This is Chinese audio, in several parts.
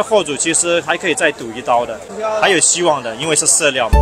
那后组其实还可以再赌一刀的，还有希望的，因为是色料嘛。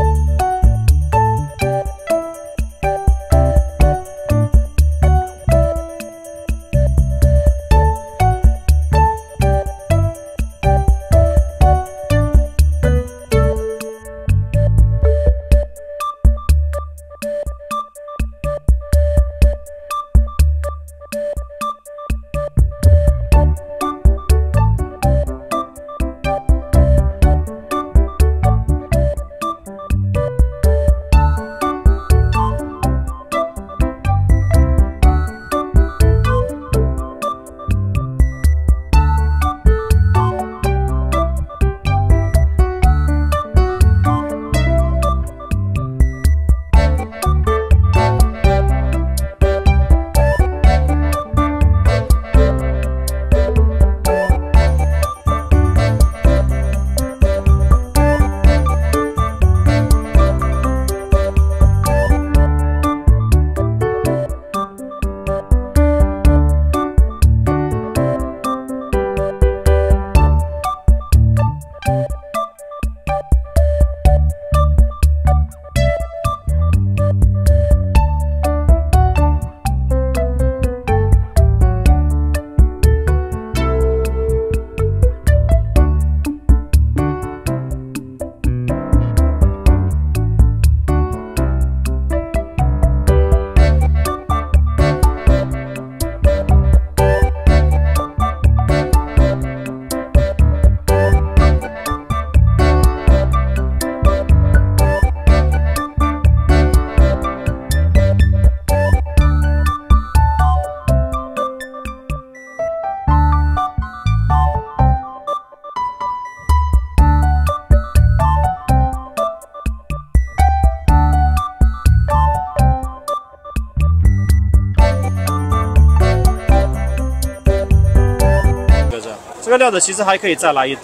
这个料子其实还可以再来一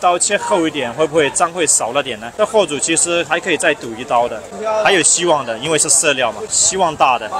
刀，切厚一点，会不会脏会少了点呢？这后组其实还可以再赌一刀的，还有希望的，因为是色料嘛，希望大的。